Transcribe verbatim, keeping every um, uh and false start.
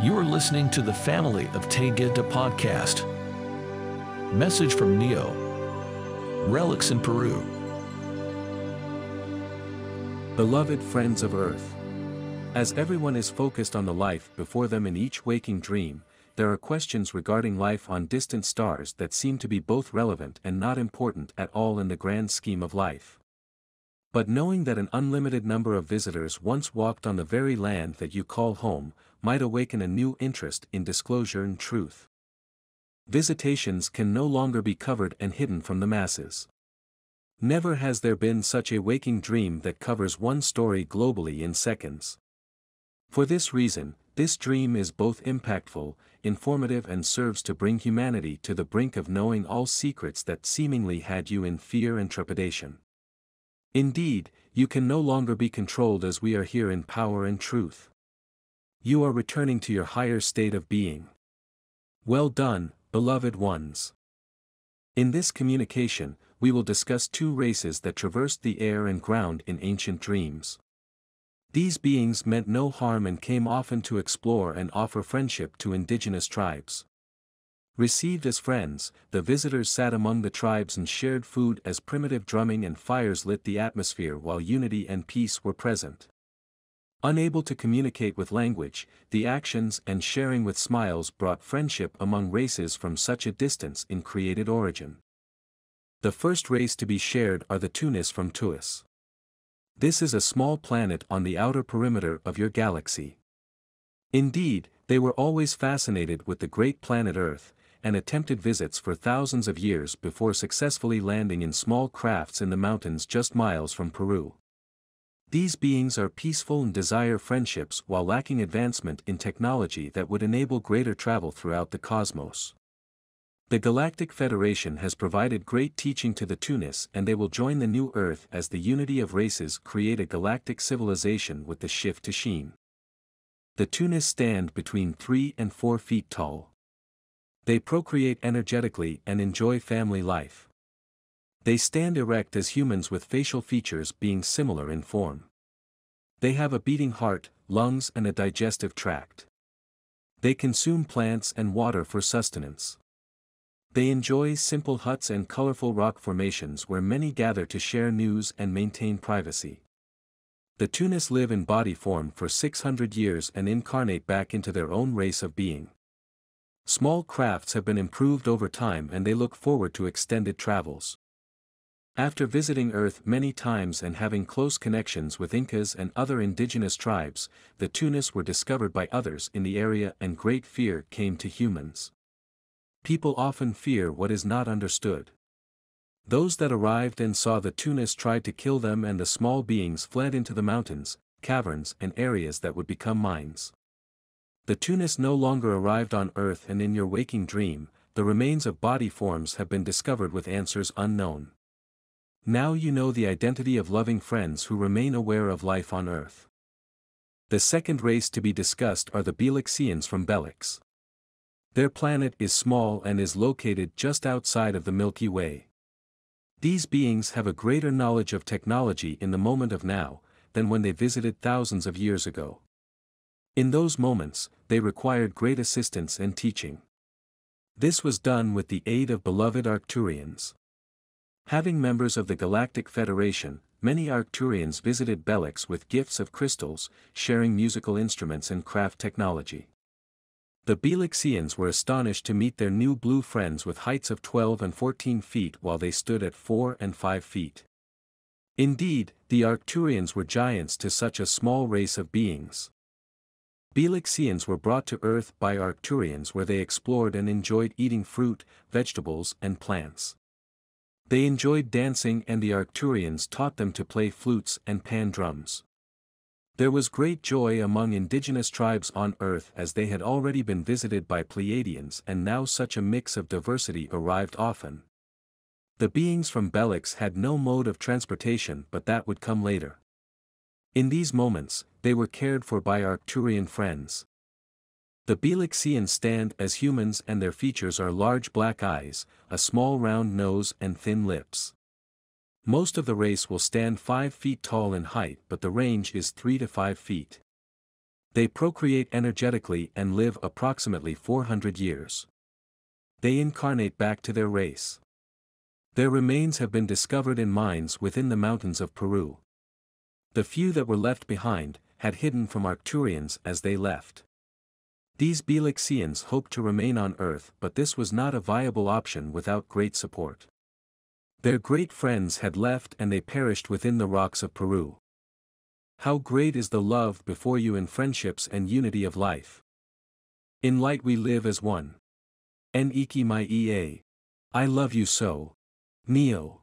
You are listening to the Family of Taygeta Podcast. Message from Neioh. Relics in Peru. Beloved friends of Earth. As everyone is focused on the life before them in each waking dream, there are questions regarding life on distant stars that seem to be both relevant and not important at all in the grand scheme of life. But knowing that an unlimited number of visitors once walked on the very land that you call home, might awaken a new interest in disclosure and truth. Visitations can no longer be covered and hidden from the masses. Never has there been such a waking dream that covers one story globally in seconds. For this reason, this dream is both impactful, informative, and serves to bring humanity to the brink of knowing all secrets that seemingly had you in fear and trepidation. Indeed, you can no longer be controlled as we are here in power and truth. You are returning to your higher state of being. Well done, beloved ones. In this communication, we will discuss two races that traversed the air and ground in ancient dreams. These beings meant no harm and came often to explore and offer friendship to indigenous tribes. Received as friends, the visitors sat among the tribes and shared food as primitive drumming and fires lit the atmosphere while unity and peace were present. Unable to communicate with language, the actions and sharing with smiles brought friendship among races from such a distance in created origin. The first race to be shared are the Tunis from Tuis. This is a small planet on the outer perimeter of your galaxy. Indeed, they were always fascinated with the great planet Earth, and attempted visits for thousands of years before successfully landing in small crafts in the mountains just miles from Peru. These beings are peaceful and desire friendships while lacking advancement in technology that would enable greater travel throughout the cosmos. The Galactic Federation has provided great teaching to the Tunis, and they will join the new Earth as the unity of races create a galactic civilization with the shift to Sheen. The Tunis stand between three and four feet tall. They procreate energetically and enjoy family life. They stand erect as humans with facial features being similar in form. They have a beating heart, lungs, and a digestive tract. They consume plants and water for sustenance. They enjoy simple huts and colorful rock formations where many gather to share news and maintain privacy. The Tunis live in body form for six hundred years and incarnate back into their own race of being. Small crafts have been improved over time and they look forward to extended travels. After visiting Earth many times and having close connections with Incas and other indigenous tribes, the Tunis were discovered by others in the area and great fear came to humans. People often fear what is not understood. Those that arrived and saw the Tunis tried to kill them, and the small beings fled into the mountains, caverns, and areas that would become mines. The Tunis no longer arrived on Earth, and in your waking dream, the remains of body forms have been discovered with answers unknown. Now you know the identity of loving friends who remain aware of life on Earth. The second race to be discussed are the Belixians from Belix. Their planet is small and is located just outside of the Milky Way. These beings have a greater knowledge of technology in the moment of now than when they visited thousands of years ago. In those moments, they required great assistance and teaching. This was done with the aid of beloved Arcturians. Having members of the Galactic Federation, many Arcturians visited Belix with gifts of crystals, sharing musical instruments and craft technology. The Belixians were astonished to meet their new blue friends with heights of twelve and fourteen feet while they stood at four and five feet. Indeed, the Arcturians were giants to such a small race of beings. Belixians were brought to Earth by Arcturians where they explored and enjoyed eating fruit, vegetables, and plants. They enjoyed dancing, and the Arcturians taught them to play flutes and pan drums. There was great joy among indigenous tribes on Earth as they had already been visited by Pleiadians, and now such a mix of diversity arrived often. The beings from Belix had no mode of transportation, but that would come later. In these moments, they were cared for by Arcturian friends. The Belixians stand as humans and their features are large black eyes, a small round nose, and thin lips. Most of the race will stand five feet tall in height, but the range is three to five feet. They procreate energetically and live approximately four hundred years. They incarnate back to their race. Their remains have been discovered in mines within the mountains of Peru. The few that were left behind had hidden from Arcturians as they left. These Belixians hoped to remain on Earth, but this was not a viable option without great support. Their great friends had left and they perished within the rocks of Peru. How great is the love before you in friendships and unity of life. In light we live as one. En ikimai ea. I love you so. Neioh.